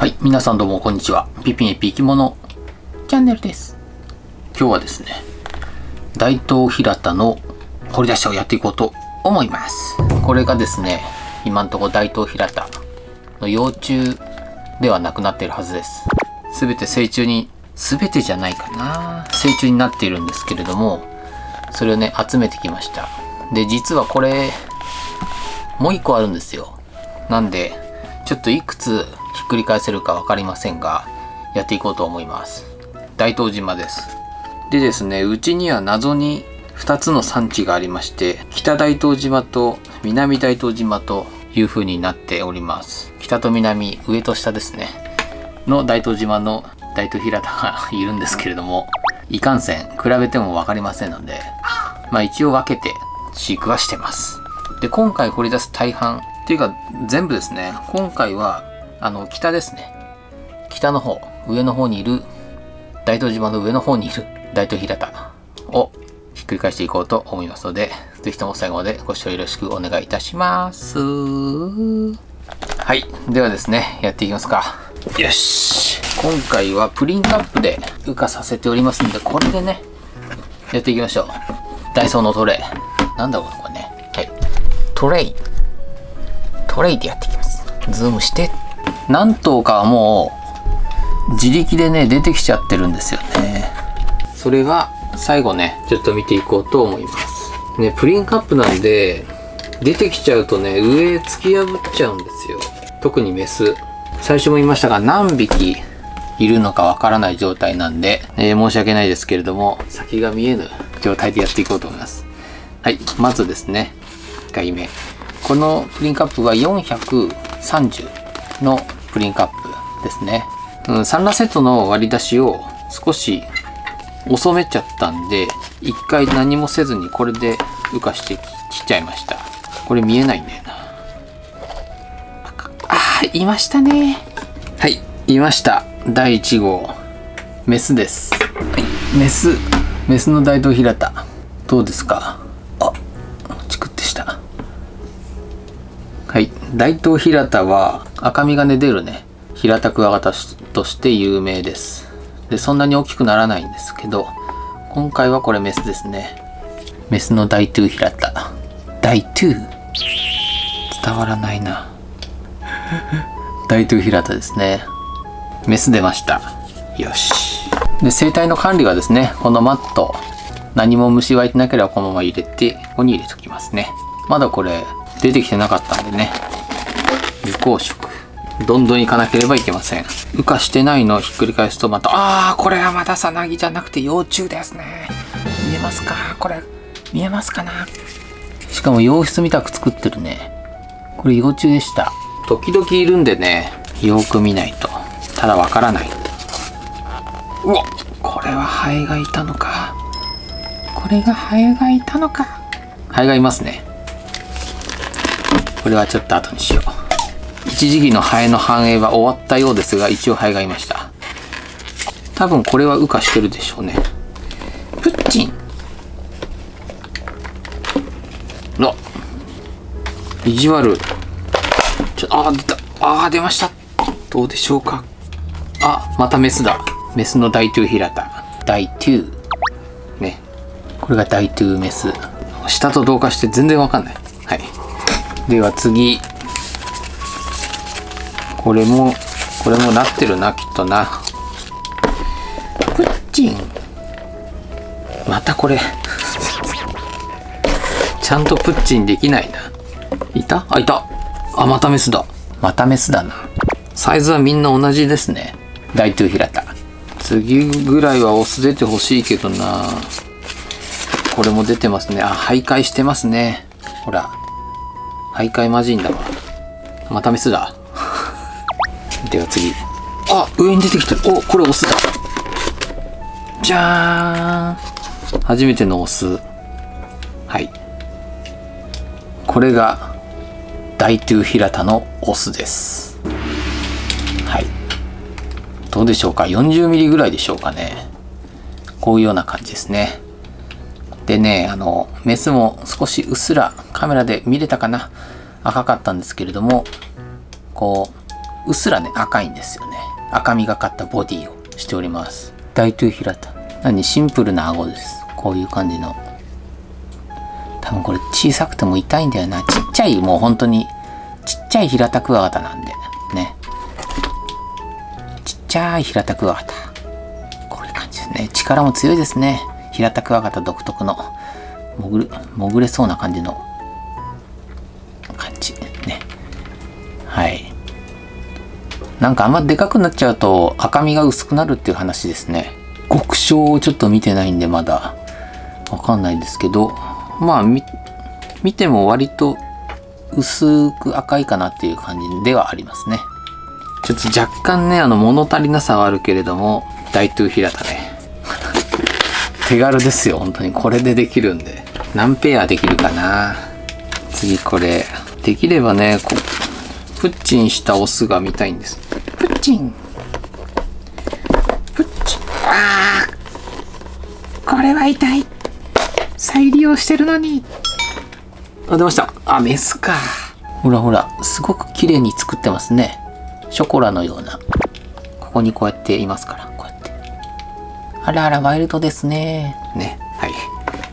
はい、皆さんどうもこんにちは。ピピネピ生き物チャンネルです。今日はですね、大東平田の掘り出しをやっていこうと思います。これがですね、今んとこ大東平田の幼虫ではなくなっているはずです。すべて成虫に、すべてじゃないかな。成虫になっているんですけれども、それをね、集めてきました。で、実はこれ、もう一個あるんですよ。なんで、ちょっといくつひっくり返せるか分かりませんが、やっていこうと思います。大東島です。でですね、うちには謎に2つの産地がありまして、北大東島と南大東島という風になっております。北と南、上と下ですね、の大東島の大東平田がいるんですけれども、いかんせん比べても分かりませんので、まあ一応分けて飼育はしてます。で、今回掘り出す大半っていうか全部ですね、今回は北ですね。北の方、上の方にいる、大東島の上の方にいる大東平田をひっくり返していこうと思いますので、是非とも最後までご視聴よろしくお願いいたします。はい、ではですね、やっていきますか。よし。今回はプリンカップで羽化させておりますんで、これでね、やっていきましょう。ダイソーのトレイ。なんだこれね。はい。トレイ。トレイでやっていきます。ズームして。何頭かはもう自力でね出てきちゃってるんですよね。それが最後ねちょっと見ていこうと思いますね。プリンカップなんで出てきちゃうとね上突き破っちゃうんですよ。特にメス、最初も言いましたが何匹いるのかわからない状態なんで、申し訳ないですけれども先が見えぬ状態でやっていこうと思います。はい、まずですね1回目、このプリンカップは430のプリンカップですね。産卵セットの割り出しを少し遅めちゃったんで、一回何もせずにこれで浮かしてきちゃいました。これ見えないんだよな。あー、いましたね。はい、いました。第1号。メスです。はい、メスの大東平田。どうですか？あ、チクってした。はい、大東平田は、赤みがね出るね平田クワガタとして有名です。でそんなに大きくならないんですけど、今回はこれメスですね。メスの大東平田。大東、伝わらないな。大東平田ですね。メス出ました。よし。で生態の管理はですね、このマット、何も虫湧いてなければこのまま入れて、ここに入れておきますね。まだこれ出てきてなかったんでね、無光色どんどんいかなければいけません。羽化してないのをひっくり返すとまた、あー、これはまだサナギじゃなくて幼虫ですね。見えますか？これ見えますかな？しかも洋室みたく作ってるね。これ幼虫でした。時々いるんでね、よく見ないとただわからない。うわ、これはハエがいたのか。これがハエがいたのか。ハエがいますね。これはちょっと後にしよう。一時期のハエの繁栄は終わったようですが、一応ハエがいました。多分これは羽化してるでしょうね。プッチンの意地悪。あー、出た。あー、出ました。どうでしょうか。あ、またメスだ。メスの大東平田。大東ね、これが大東メス。下と同化して全然わかんない。はい、では次。これもなってるな、きっとな。プッチン。またこれ。ちゃんとプッチンできないな。いた？あ、いた。あ、またメスだ。またメスだな。サイズはみんな同じですね。大東平田。次ぐらいはオス出てほしいけどな。これも出てますね。あ、徘徊してますね。ほら。徘徊魔人だわ。またメスだ。では次。あ、上に出てきた。お、これオスだ。じゃーん。初めてのオス。はい。これが、大東平田のオスです。はい。どうでしょうか。40ミリぐらいでしょうかね。こういうような感じですね。でね、メスも少しうっすらカメラで見れたかな。赤かったんですけれども、こう、うっすらね、赤いんですよね。赤みがかったボディをしております。大トゥー平田。何、シンプルな顎です。こういう感じの。多分これ小さくても痛いんだよな。ちっちゃい、もう本当に、ちっちゃい平田クワガタなんで、ね。ちっちゃい平田クワガタ。こういう感じですね。力も強いですね。平田クワガタ独特の、潜れそうな感じの、感じ。ね。はい。なんかあんまでかくなっちゃうと赤みが薄くなるっていう話ですね。極小をちょっと見てないんでまだわかんないですけど、まあ見ても割と薄く赤いかなっていう感じではありますね。ちょっと若干ね、物足りなさはあるけれども、大トゥー平田ね。手軽ですよ、本当に。これでできるんで。何ペアできるかな。次これ。できればね、プッチンしたオスが見たいんです。プッチン。プッチン。ああ、これは痛い。再利用してるのに。あ、出ました。あ、メスか。ほらほら、すごく綺麗に作ってますね。ショコラのような。ここにこうやっていますから、こうやって。あらあら、ワイルドですね。ね、はい。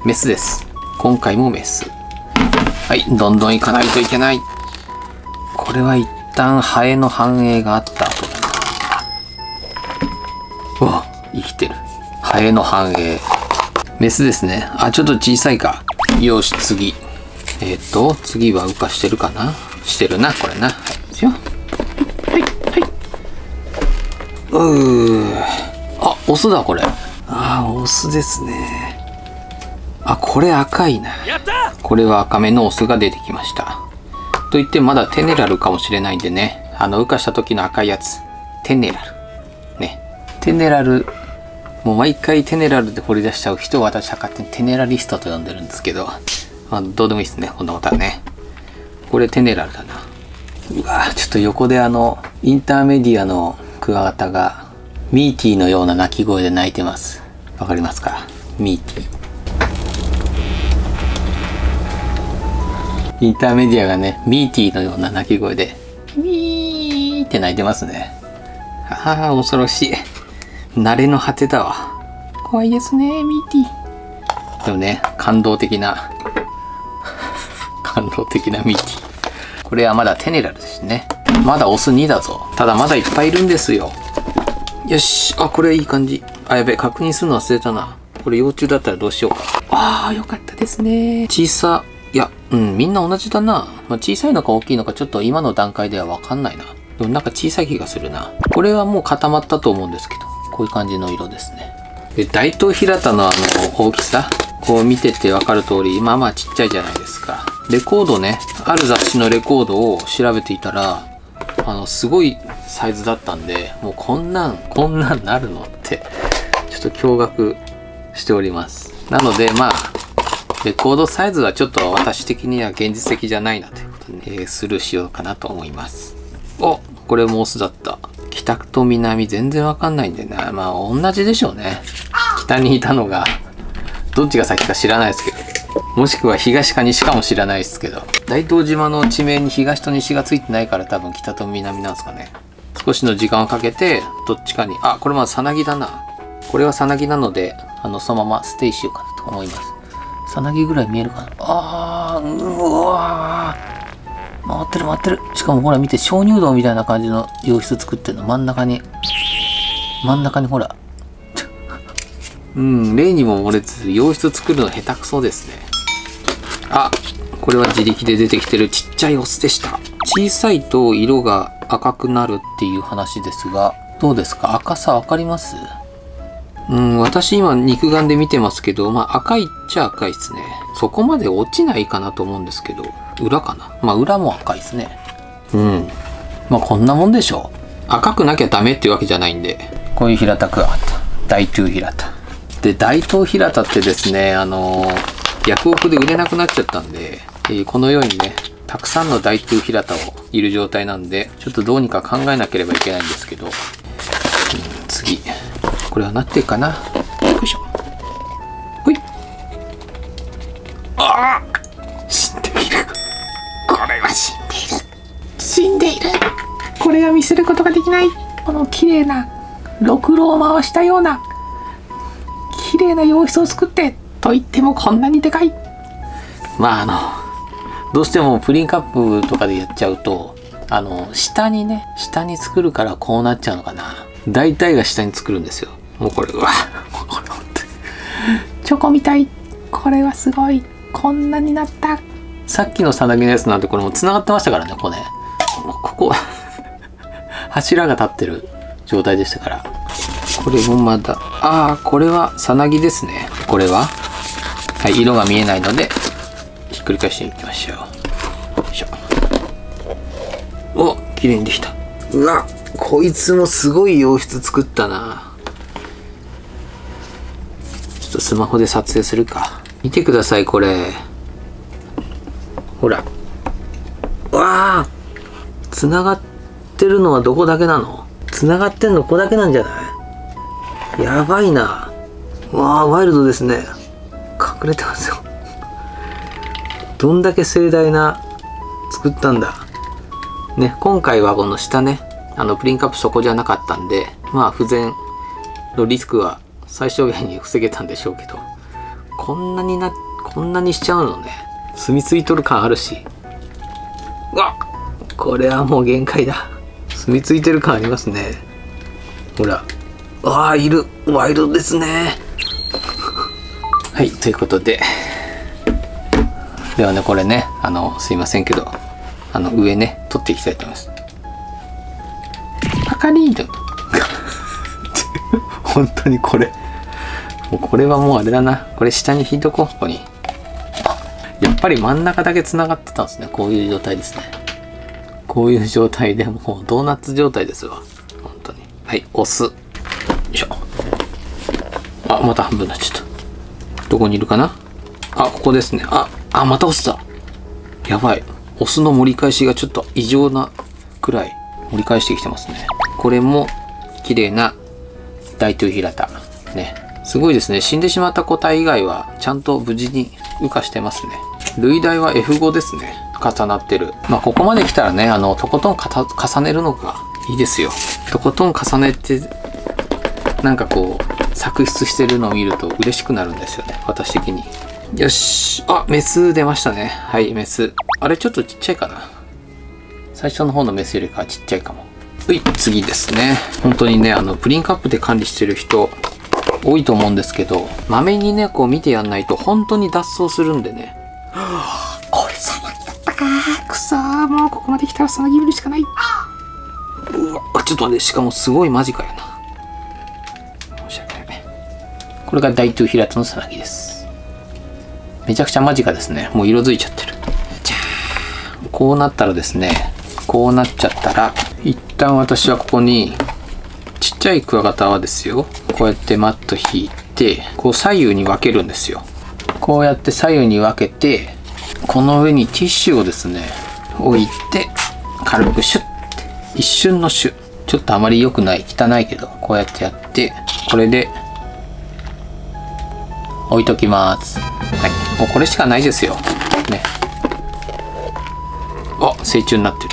メスです。今回もメス。はい、どんどん行かないといけない。これは一旦ハエの繁栄があった後だな。うわ、生きてる。ハエの繁栄。メスですね。あ、ちょっと小さいか。よし、次。次は羽化してるかな？してるな、これな。はい、しよ。はい、はい。あ、オスだ、これ。あー、オスですね。あ、これ赤いな。これは赤めのオスが出てきました。といってまだテネラルかもしれないんでね、羽化した時の赤いやつ、テネラルね。テネラル、もう毎回テネラルで掘り出しちゃう人を私は勝手にテネラリストと呼んでるんですけど、まあ、どうでもいいですね、こんなことはね。これテネラルだな。うわ、ちょっと横でインターメディアのクワガタがミーティーのような鳴き声で鳴いてます。わかりますか？ミーティー。インターメディアがね、ミーティーのような鳴き声で、ミーって鳴いてますね。ああ、恐ろしい。慣れの果てだわ。怖いですね、ミーティー。でもね、感動的な、感動的なミーティー。これはまだテネラルですね。まだオス2だぞ。ただまだいっぱいいるんですよ。よし。あ、これいい感じ。あ、やべえ、確認するの忘れたな。これ幼虫だったらどうしようか。ああ、よかったですね。小さ。いや、うん、みんな同じだな。まあ、小さいのか大きいのかちょっと今の段階ではわかんないな。でもなんか小さい気がするな。これはもう固まったと思うんですけど、こういう感じの色ですね。で、大トゥー平田の大きさ、こう見ててわかる通り、まあまあちっちゃいじゃないですか。レコードね、ある雑誌のレコードを調べていたら、すごいサイズだったんで、もうこんなんなるのって、ちょっと驚愕しております。なので、まあ、レコードサイズはちょっと私的には現実的じゃないなということで、スルーしようかなと思います。お、これもオスだった。北と南全然わかんないんでな。まあ同じでしょうね。北にいたのが、どっちが先か知らないですけど。もしくは東か西かも知らないですけど。大東島の地名に東と西がついてないから多分北と南なんですかね。少しの時間をかけて、どっちかに。あ、これまさなぎだな。これはさなぎなので、そのままステイしようかなと思います。さなぎぐらい見えるかな。あー、うわー、回ってる回ってる。しかもほら見て、鍾乳洞みたいな感じの洋室作ってるの。真ん中にほらうん、例にも漏れつつ洋室作るの下手くそですね。あ、これは自力で出てきてるちっちゃいオスでした。小さいと色が赤くなるっていう話ですが、どうですか？赤さわかります？うん、私今肉眼で見てますけど、まあ赤いっちゃ赤いっすね。そこまで落ちないかなと思うんですけど、裏かな。まあ裏も赤いっすね。うん。まあこんなもんでしょう。赤くなきゃダメっていうわけじゃないんで。こういう平田クワガタ。大トゥー平田。で、大トゥー平田ってですね、薬局で売れなくなっちゃったんで、このようにね、たくさんの大トゥー平田をいる状態なんで、ちょっとどうにか考えなければいけないんですけど、次。これはなってるかな。よいしょ。ほい。ああ、死んでいる。これは死んでいる。死んでいる。これが見せることができない、この綺麗なろくろを回したような綺麗な洋室を作ってと言ってもこんなにでかい。まあどうしてもプリンカップとかでやっちゃうと下にね、下に作るからこうなっちゃうのかな。大体が下に作るんですよ。もうこれはこれ本当にチョコみたい。これはすごい、こんなになった。さっきのさなぎのやつなんてこれもつながってましたからね。これ、ね、ここ柱が立ってる状態でしたから。これもまだ、ああこれはさなぎですね。これは、はい、色が見えないのでひっくり返していきましょう。よいしょ。お、綺麗にできた。うわ、こいつもすごい洋室作ったな。ちょっとスマホで撮影するか。見てくださいこれ。ほら、わあ、つながってるのはどこだけなの？つながってんのここだけなんじゃない？やばいな。わあ、ワイルドですね。隠れてますよ。どんだけ盛大な作ったんだ。ね、今回はこの下ね、プリンカップそこじゃなかったんで、まあ不全のリスクは最小限に防げたんでしょうけど、こんなにしちゃうのね。住み着いとる感あるし。うわっ、これはもう限界だ。住み着いてる感ありますね。ほら。ああ、いる。ワイルドですね。はい、ということで。ではね、これね、すいませんけど、上ね、取っていきたいと思います。パカリード。本当にこれ。もうこれはもうあれだな。これ下に引いとこう、ここに。やっぱり真ん中だけ繋がってたんですね。こういう状態ですね。こういう状態でもうドーナツ状態ですわ。本当に。はい、押す。よいしょ。あ、また半分になっちゃった。どこにいるかな？あ、ここですね。あ、また押した。やばい。押すの盛り返しがちょっと異常なくらい盛り返してきてますね。これも綺麗な大トゥヒラタ。ね。すごいですね。死んでしまった個体以外はちゃんと無事に羽化してますね。類大は F5 ですね。重なってる。まあ、ここまで来たらね、とことん重ねるのがいいですよ。とことん重ねて、なんかこう、作出してるのを見ると嬉しくなるんですよね。私的に。よし。あ、メス出ましたね。はい、メス。あれ、ちょっとちっちゃいかな。最初の方のメスよりかはちっちゃいかも。うい、次ですね。本当にね、プリンカップで管理してる人、多いと思うんですけど、まめにね、こう見てやんないと、本当に脱走するんでね。はぁ、これさなぎだったか。くそー、もうここまで来たらさなぎ見るしかない。うわ、ちょっと待って、しかもすごい間近やな。申し訳ない。これが大トゥヒラタのさなぎです。めちゃくちゃ間近ですね。もう色づいちゃってる。じゃーん。こうなったらですね、こうなっちゃったら、一旦私はここに、ちっちゃいクワガタはですよ、こうやってマット引いて、こう左右に分けるんですよ。こうやって左右に分けて、この上にティッシュをですね置いて、軽くシュッて、一瞬のシュッ、ちょっとあまり良くない、汚いけど、こうやってやって、これで置いときます。はい、もうこれしかないですよね。あ、成虫になってる。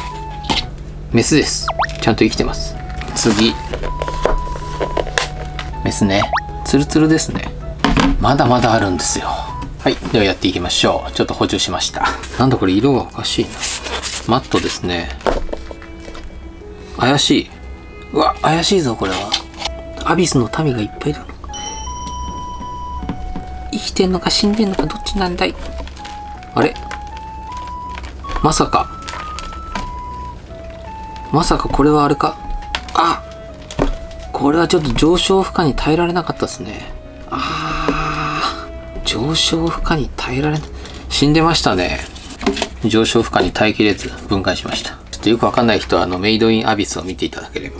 メスです。ちゃんと生きてます。次、メスね。ツルツルですね。まだまだあるんですよ。はい。ではやっていきましょう。ちょっと補充しました。なんだこれ、色がおかしいな。マットですね。怪しい。うわ、怪しいぞ、これは。アビスの民がいっぱいだな。生きてんのか死んでんのかどっちなんだい。あれ？まさか。まさかこれはあれか。あ、これはちょっと上昇負荷に耐えられなかったですね。ああ、上昇負荷に耐えられな、死んでましたね。上昇負荷に耐えきれず分解しました。ちょっとよくわかんない人はメイドインアビスを見ていただければ。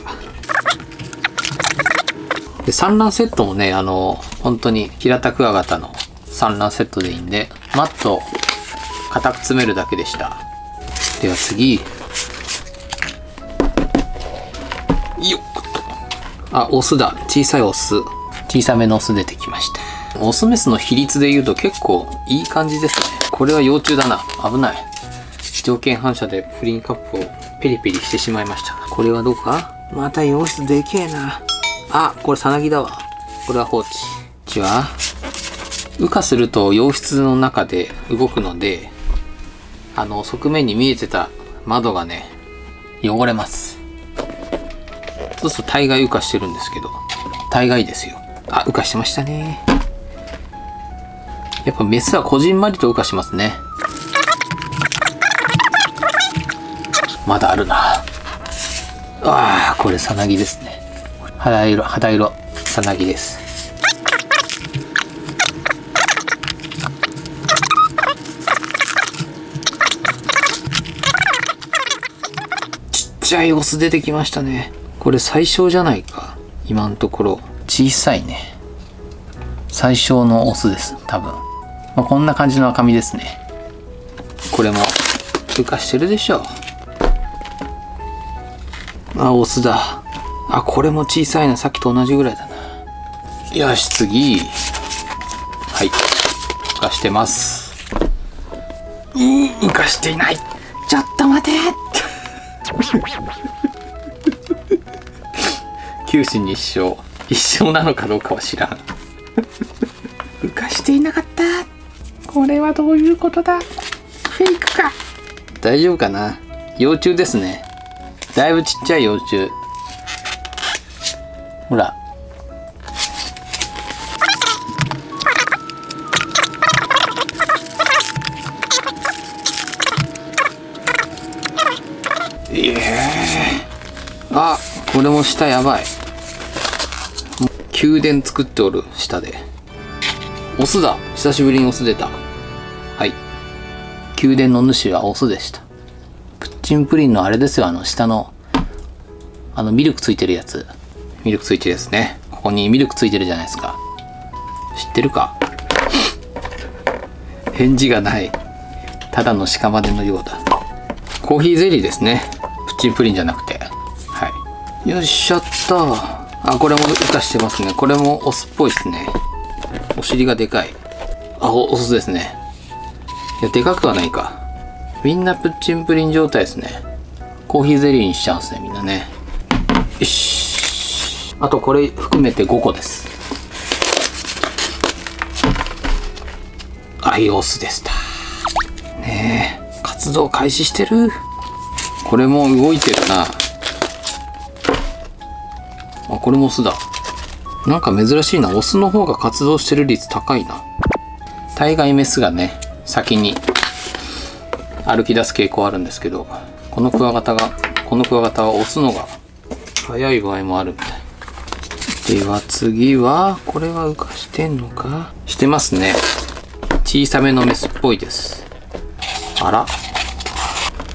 で、産卵セットもね、本当にヒラタクワガタの産卵セットでいいんで、マットを固く詰めるだけでした。では次。よっと。あ、オスだ。小さいオス。小さめのオス出てきました。オスメスの比率で言うと結構いい感じですね。これは幼虫だな。危ない。条件反射でプリンカップをペリペリしてしまいました。これはどうか、また洋室でけえなあ。これサナギだわ。これは放置。こっちは羽化すると洋室の中で動くので、側面に見えてた窓がね汚れます。そうすると大概羽化してるんですけど、大概ですよ。あ、羽化してましたね。やっぱメスはこじんまりと羽化しますね。まだあるなあ。これサナギですね。肌色サナギです。ちっちゃいオス出てきましたね。これ最小じゃないか、今のところ。小さいね、最小のオスです多分。まあ、こんな感じの赤身ですね。これも羽化してるでしょう。あ、オスだ。あ、これも小さいな、さっきと同じぐらいだな。よし、次。はい。浮かしてます。浮かしていない。ちょっと待て。九死に一生。一生なのかどうかは知らん。浮かしていなかった。これはどういうことだ。フェイクか。大丈夫かな。幼虫ですね。だいぶちっちゃい幼虫。ほら。あ、これも下やばい。宮殿作っておる、下で。オスだ。久しぶりにオス出た。はい。宮殿の主はオスでした。チンプリンのあれですよ、下のミルクついてるやつ。ミルクついてるですね。ここにミルクついてるじゃないですか。知ってるか。返事がない。ただの屍のようだ。コーヒーゼリーですね、プッチンプリンじゃなくて。はい、よいしょっと。あ、これも羽化してますね。これもオスっぽいですね。お尻がでかい。あ、オスですね。いや、でかくはないか。みんなプッチンプリン状態ですね。コーヒーゼリーにしちゃうんですね、みんなね。よし。あとこれ含めて5個です。アイオスでした。ねえ、活動開始してる。これも動いてるな。あ、これもオスだ。なんか珍しいな。オスの方が活動してる率高いな。大概メスがね、先に歩き出す傾向あるんですけど、このクワガタはオスのが早い場合もあるみたい。では次は、これは浮かしてんのか。してますね。小さめのメスっぽいです。あら、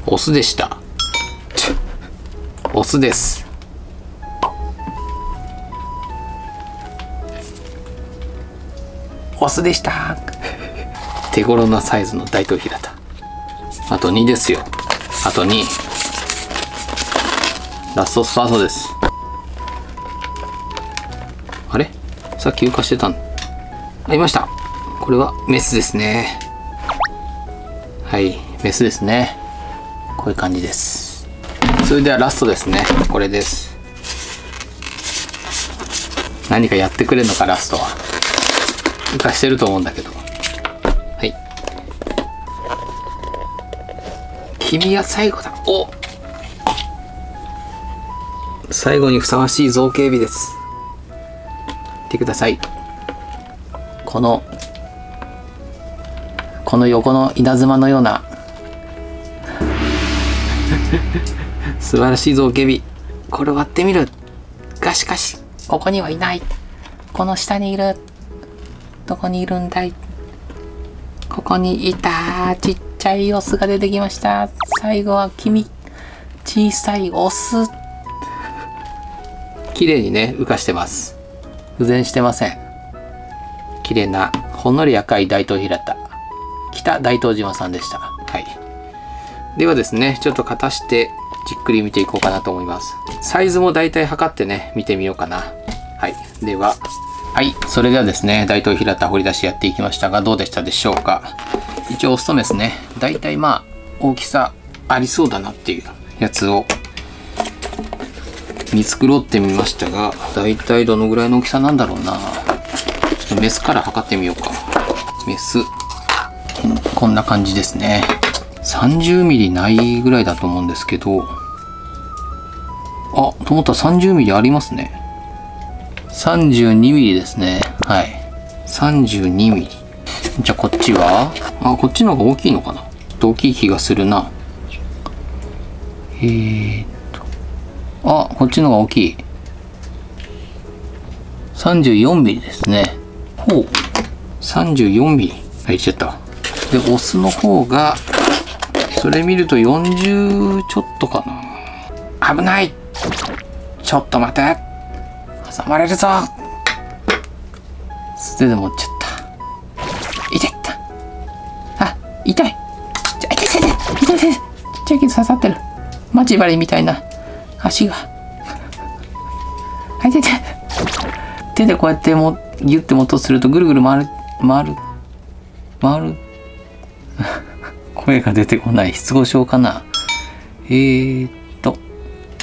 オスでした。オスです。オスでした。手頃なサイズの大頭ヒラタ。あと2ですよ。あと2。ラストスパートです。あれ？さっき浮かしてたの。あ、いました。これはメスですね。はい、メスですね。こういう感じです。それではラストですね。これです。何かやってくれるのか、ラストは。浮かしてると思うんだけど。君は最後だ。お、最後にふさわしい造形美です。見てください。この横の稲妻のような素晴らしい造形美。これ割ってみるが、しかしここにはいない。この下にいる。どこにいるんだい。ここにいた。ちっちゃいオスが出てきました。最後は君、小さいオス。綺麗にね、羽化してます。不全してません。綺麗なほんのり赤い大東平田、北大東島さんでした。はい、ではですね、ちょっと片してじっくり見ていこうかなと思います。サイズもだいたい測ってね、見てみようかな。はい、では、はい、それではですね、大東平田掘り出しやっていきましたが、どうでしたでしょうか。一応オスとメスね、だいたいまあ大きさありそうだなっていうやつを見繕ってみましたが、だいたいどのぐらいの大きさなんだろうな。ちょっとメスから測ってみようか。メス。こんな感じですね。30ミリないぐらいだと思うんですけど、あ、と思ったら30ミリありますね。32ミリですね。はい。32ミリ。じゃあこっちは、あ、こっちの方が大きいのかな。ちょっと大きい気がするな。あ、こっちの方が大きい。34ミリですね。ほう。34ミリ。はい、ちゃった。で、オスの方が、それ見ると40ちょっとかな。危ない！ちょっと待て！挟まれるぞ！素手で持っちゃった。痛いった。あ、痛い。痛い。ちっちゃいけど刺さってる。待ち針みたいな足が。はい、痛い。手でこうやってもギュッて持とうとするとぐるぐる回る。声が出てこない。失語症かな。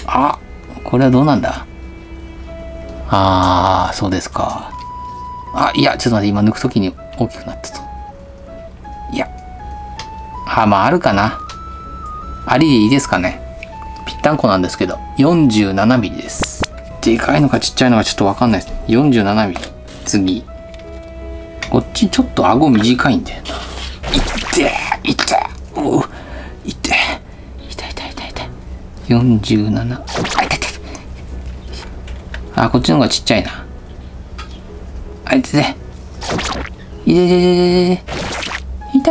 あ、これはどうなんだ。ああ、そうですか。あ、いや、ちょっと待って、今抜くときに大きくなったと。いや。あ、まあ、あるかな。ありでいいですかね。ぴったんこなんですけど、47ミリです。でかいのかちっちゃいのかちょっとわかんないです。47ミリ。次。こっちちょっと顎短いんだよな。痛い。47。あ、こっちの方がちっちゃいな。あいつで。痛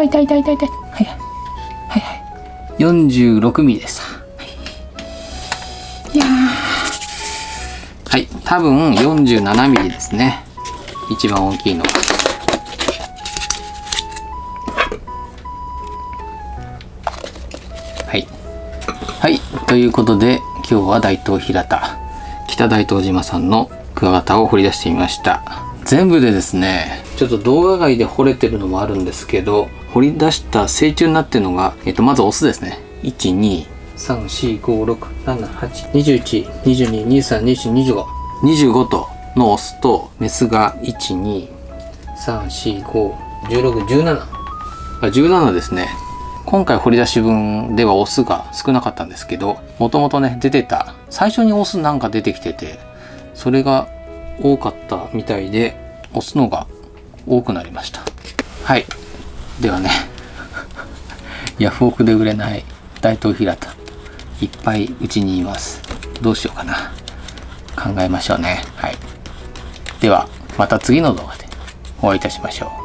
い。はい。46ミリです。いやー。はい。多分47ミリですね。一番大きいのは。はい。はい。ということで、今日は大東平田、北大東島さんのクワガタを掘り出してみました。全部でですね、ちょっと動画外で掘れてるのもあるんですけど、掘り出した成虫になってるのが、まずオスですね。12345678212232425とのオスとメスが123451617あ、17ですね。今回掘り出し分ではオスが少なかったんですけど、もともとね出てた最初にオスなんか出てきてて、それが多かったみたいで、オスのが多くなりました。はい。ではね、ヤフオクで売れない大東平田、いっぱいうちにいます。どうしようかな。考えましょうね。はい。では、また次の動画でお会いいたしましょう。